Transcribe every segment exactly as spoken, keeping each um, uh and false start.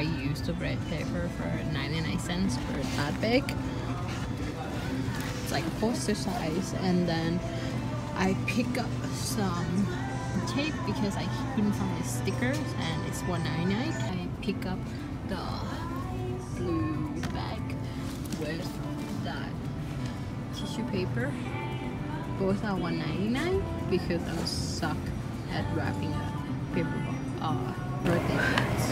I used a bread paper for ninety-nine cents for that big. It's like a poster size. And then I pick up some tape because I couldn't find the stickers, and it's one ninety-nine. I pick up the blue bag with that tissue paper. Both are one ninety-nine because I suck at wrapping a paper uh, birthday.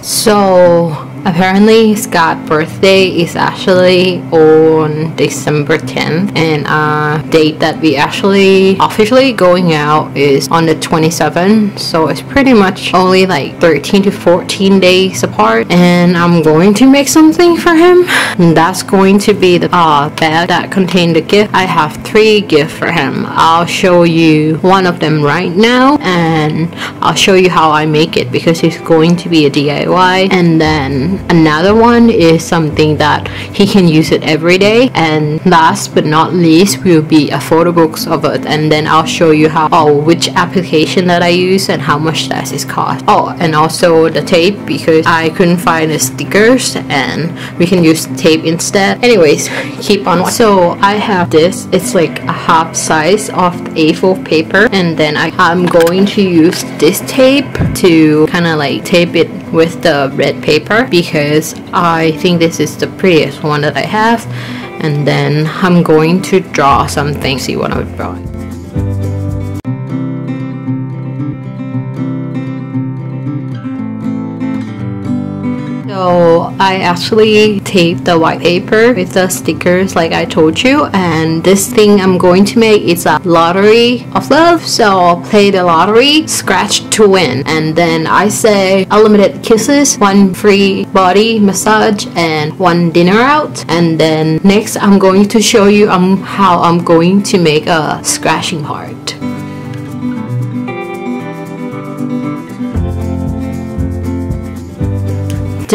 So apparently Scott's birthday is actually on December tenth, and uh date that we actually officially going out is on the twenty-seventh, so it's pretty much only like thirteen to fourteen days apart, and I'm going to make something for him, and that's going to be the uh, bag that contained the gift. I have three gifts for him. I'll show you one of them right now, and I'll show you how I make it because it's going to be a D I Y, and then another one is something that he can use it every day, and last but not least will be a photo books of it, and then I'll show you how oh which application that I use and how much that is cost. Oh, and also the tape because I couldn't find the stickers and we can use tape instead. Anyways, keep on watching. So I have this, it's like a half size of A four paper, and then I, I'm going to use this tape to kind of like tape it with the red paper because I think this is the prettiest one that I have, and then I'm going to draw something, see what I would draw. So I actually taped the white paper with the stickers like I told you, and this thing I'm going to make is a lottery of love. So I'll play the lottery, scratch to win, and then I say unlimited kisses, one free body massage, and one dinner out. And then next I'm going to show you um, how I'm going to make a scratching part.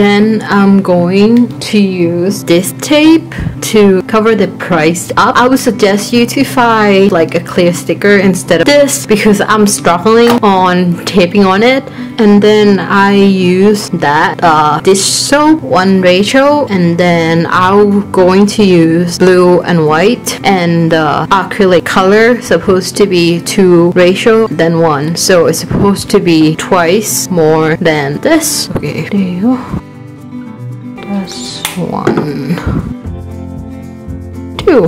Then I'm going to use this tape to cover the price up. I would suggest you to find like a clear sticker instead of this because I'm struggling on taping on it. And then I use that uh, dish soap, one ratio, and then I'm going to use blue and white, and the uh, acrylic color supposed to be two ratio than one, so it's supposed to be twice more than this. Okay, there you go. That's one, two,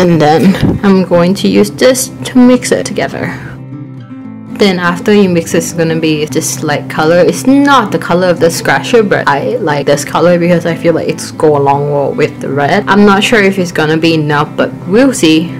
and then I'm going to use this to mix it together. Then after you mix it, it's gonna be this light color. It's not the color of the scratcher, but I like this color because I feel like it's go along well with the red. I'm not sure if it's gonna be enough, but we'll see.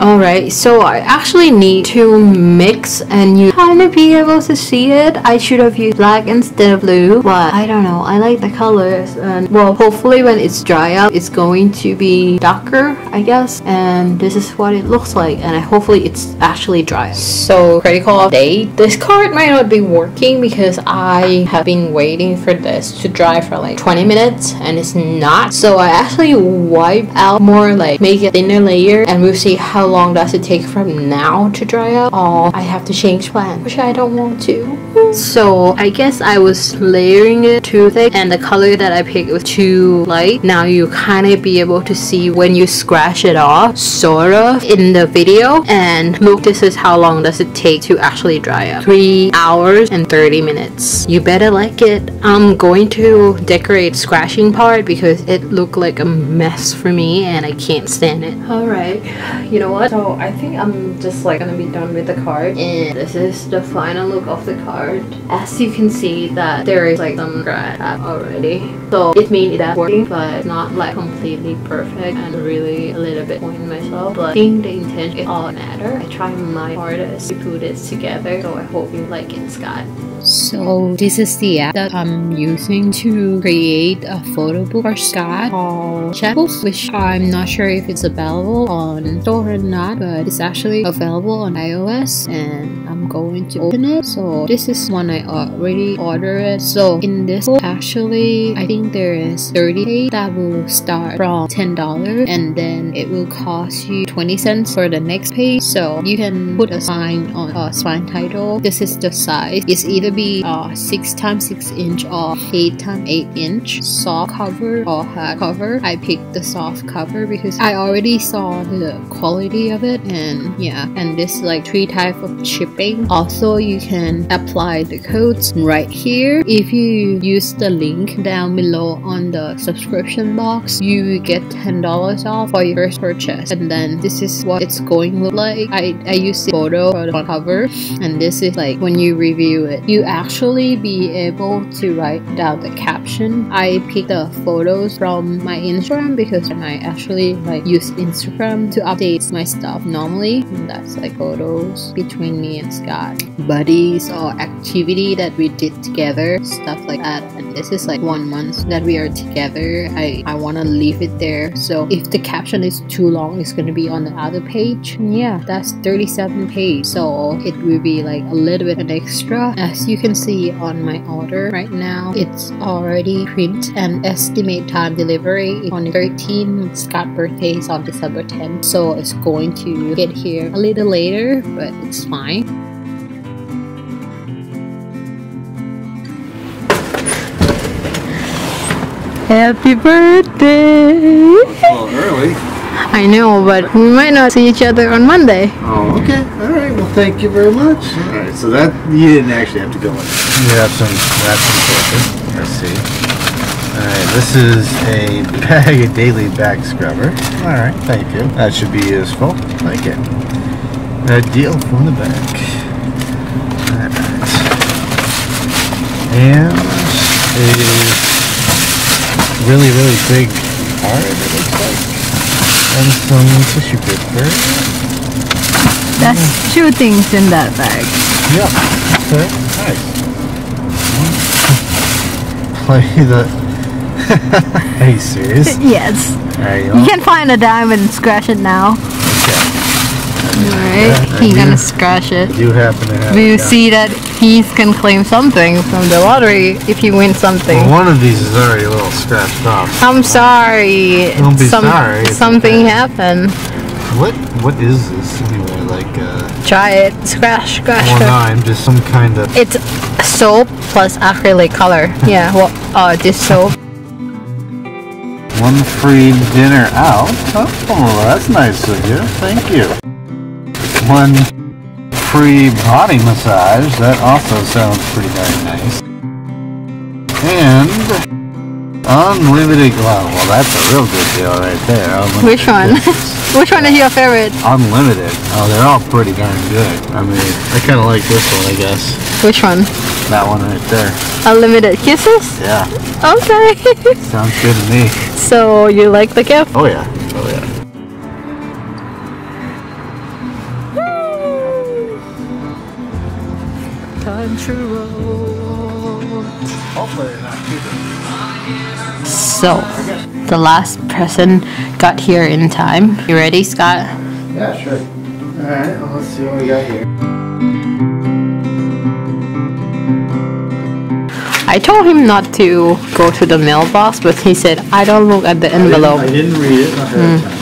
Alright, so I actually need to mix, and you kind of be able to see it. I should have used black instead of blue, but I don't know, I like the colors, and well, hopefully when it's dry up it's going to be darker, I guess, and this is what it looks like, and I, hopefully it's actually dry. So critical update, this card might not be working because I have been waiting for this to dry for like twenty minutes and it's not, so I actually wipe out more, like make a thinner layer, and we'll see how long does it take from now to dry up. Oh, I have to change plan, which I don't want to. So I guess I was layering it too thick, and the color that I picked was too light. Now you kind of be able to see when you scratch it off sort of in the video, and look, this is how long does it take to actually dry up, three hours and thirty minutes. You better like it. I'm going to decorate scratching part because it looked like a mess for me and I can't stand it. Alright, you know what, so I think I'm just like gonna be done with the card, and this is the final look of the card. As you can see that there is like some scratch already, so it means that's working, but not like completely perfect, and really a little bit pointing myself, but I think the intention is all matter. I try my hardest to put it together, so I hope you like it, Scott. So this is the app that I'm using to create a photo book for Scott called Chatbooks, which I'm not sure if it's available on store and not, but it's actually available on iOS, and I'm going to open it. So this is one I already ordered. So in this book, actually I think there is thirty-eight that will start from ten dollars, and then it will cost you twenty cents for the next page. So you can put a sign on a spine title. This is the size. It's either be uh, six times six inch or eight times eight inch, soft cover or hard cover. I picked the soft cover because I already saw the quality of it, and yeah, and this like three types of shipping. Also you can apply the codes right here. If you use the link down below on the subscription box, you will get ten dollars off for your first purchase. And then this is what it's going to look like. I, I use the photo for the cover, and this is like when you review it, you actually be able to write down the caption. I picked the photos from my Instagram because I actually like use Instagram to update my stuff normally, and that's like photos between me and Scott, buddies or activity that we did together, stuff like that. And this is like one month that we are together. I, I want to leave it there, so if the caption is too long, it's going to be on the other page. And yeah, that's thirty-seven page, so it will be like a little bit an extra. As you can see on my order right now, it's already print and estimate time delivery on thirteen. Scott's birthday is on December tenth, so it's going to get here a little later, but it's fine. Happy birthday! Well, early. I know, but we might not see each other on Monday. Oh, okay. All right. Well, thank you very much. All right. So that you didn't actually have to go in. You have some wraps and papers. Let's see. All right. This is a bag, a daily bag scrubber. All right. Thank you. That should be useful. Like it. A deal from the bank. All right. And it is. Really, really big card, it looks like. And some tissue paper. That's mm. two things in that bag. Yeah. Okay. Nice. Play the... Are you serious? Yes. Right, you, you can find a dime and scratch it now. Okay. Alright, he's gonna scratch it. You happen to have. Do you see that he can claim something from the lottery if he wins something? Well, one of these is already a little scratched off. I'm sorry. Don't be Some, sorry. Something happened. What? What is this anyway? Like uh, try it. Scratch, scratch. Well, no, I'm just some kind of. It's soap plus acrylic color. Yeah. Well, uh, this soap. One free dinner out. Oh, that's nice of you. Thank you. One free body massage, that also sounds pretty darn nice. And unlimited glow. Well, that's a real good deal right there. Unlimited. Which one? Which one is your favorite? Unlimited. Oh, they're all pretty darn good. I mean, I kind of like this one, I guess. Which one? That one right there. Unlimited kisses? Yeah. Okay. Sounds good to me. So, you like the gift? Oh, yeah. Oh, yeah. So, the last person got here in time. You ready, Scott? Yeah, sure. Alright, well, let's see what we got here. I told him not to go to the mailbox, but he said, I don't look at the envelope. I didn't, I didn't read it. Not mm. time.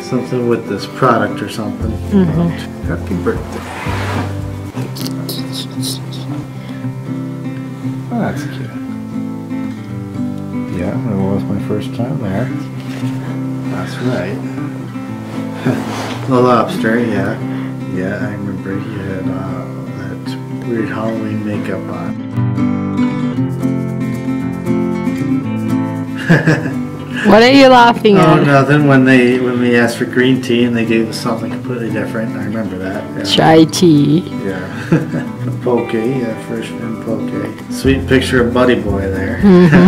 Something with this product or something. Mm-hmm. Happy birthday. Oh, that's cute. Yeah, that was my first time there. That's right. The lobster, yeah. Yeah, I remember he had uh, that weird Halloween makeup on. What are you laughing at? Oh, nothing. When they when we asked for green tea and they gave us something completely different, I remember that. Yeah. Chai tea. Yeah. Poke, yeah, freshman poke. Sweet picture of Buddy Boy there. Mm-hmm.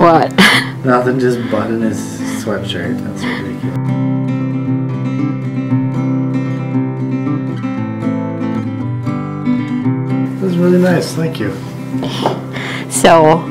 What? Nothing, just button his sweatshirt. That's ridiculous. really nice. Thank you. So,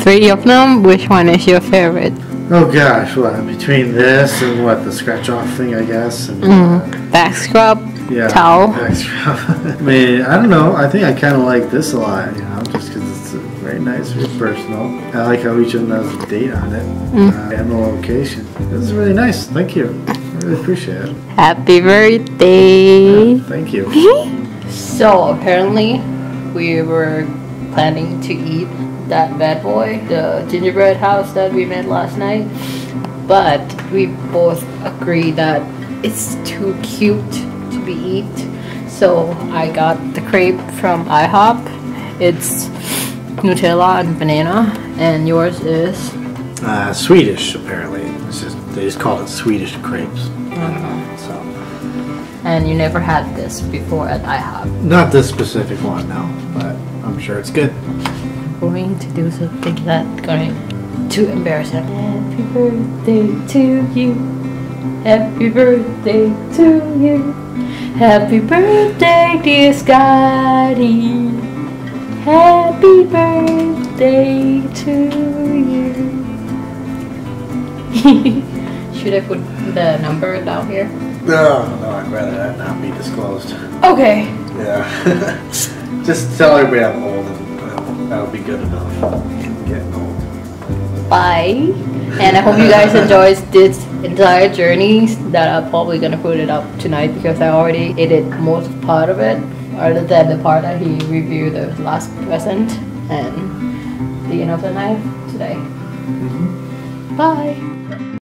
three of them, which one is your favorite? Oh gosh, well, between this and what, the scratch-off thing, I guess? And, mm. uh, back scrub, yeah, towel. Back scrub. I mean, I don't know. I think I kind of like this a lot, you know, just because it's very nice, very personal. I like how each of them has a date on it mm. uh, and the location. This is really nice. Thank you. I really appreciate it. Happy birthday. Uh, thank you. So, apparently, we were planning to eat that bad boy, the gingerbread house that we met last night, but we both agree that it's too cute to be eat. So I got the crepe from I hop. It's Nutella and banana, and yours is uh, Swedish. Apparently, it's just, they just call it Swedish crepes. Mm-hmm. So, and you never had this before at I hop? Not this specific one, no, but I'm sure it's good. Going to do something that's going to embarrass him. Happy birthday to you. Happy birthday to you. Happy birthday, dear Scotty. Happy birthday to you. Should I put the number down here? No, no, I'd rather that not be disclosed. Okay. Yeah. Just tell everybody I'm old. That'll be good enough. I'm getting old. Bye. And I hope you guys enjoyed this entire journey that I'm probably going to put it up tonight because I already edited most part of it, other than the part that he reviewed the last present and the end of the night today. Mm-hmm. Bye.